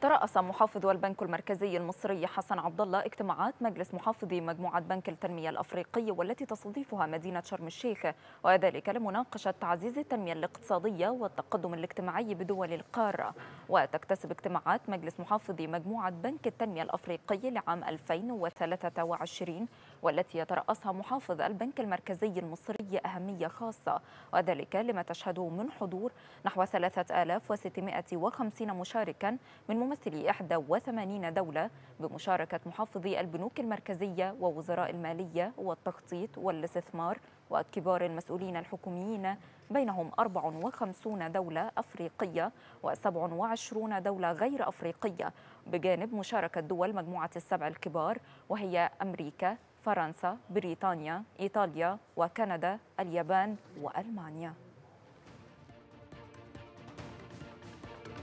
ترأس محافظ البنك المركزي المصري حسن عبد الله اجتماعات مجلس محافظي مجموعة بنك التنمية الأفريقي والتي تستضيفها مدينة شرم الشيخ، وذلك لمناقشة تعزيز التنمية الاقتصادية والتقدم الاجتماعي بدول القارة. وتكتسب اجتماعات مجلس محافظي مجموعة بنك التنمية الأفريقي لعام 2023 والتي يترأسها محافظ البنك المركزي المصري أهمية خاصة، وذلك لما تشهده من حضور نحو 3650 مشاركا من ممثلي 81 دولة بمشاركة محافظي البنوك المركزية ووزراء المالية والتخطيط والاستثمار وكبار المسؤولين الحكوميين، بينهم 54 دولة أفريقية و27 دولة غير أفريقية، بجانب مشاركة دول مجموعة السبع الكبار وهي أمريكا، فرنسا، بريطانيا، إيطاليا وكندا، اليابان وألمانيا.